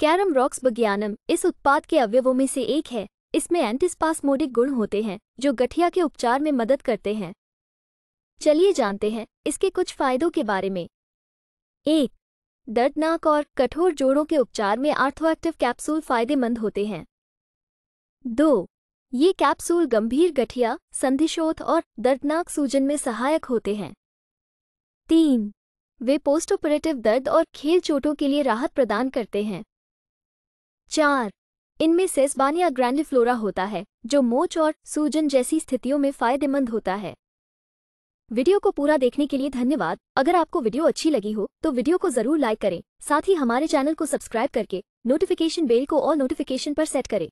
Carrom rocks विज्ञानम इस उत्पाद के अवयवों में से एक है। इसमें एंटीस्पासमोडिक गुण होते हैं जो गठिया के उपचार में मदद करते हैं। चलिए जानते हैं इसके कुछ फायदों के बारे में। 1. दर्दनाक और कठोर जोड़ों के उपचार में आर्थोएक्टिव कैप्सूल फायदेमंद होते हैं। 2. ये कैप्सूल गंभीर गठिया, संधिशोथ और दर्दनाक सूजन में सहायक होते हैं। 3. वे पोस्ट ऑपरेटिव दर्द और खेल चोटों के लिए राहत प्रदान करते हैं। 4. इनमें सेस बानिया ग्रैंडीफ्लोरा होता है जो मोच और सूजन जैसी स्थितियों में फायदेमंद होता है। वीडियो को पूरा देखने के लिए धन्यवाद। अगर आपको वीडियो अच्छी लगी हो तो वीडियो को जरूर लाइक करें। साथ ही हमारे चैनल को सब्सक्राइब करके नोटिफिकेशन बेल को ऑल नोटिफिकेशन पर सेट करें।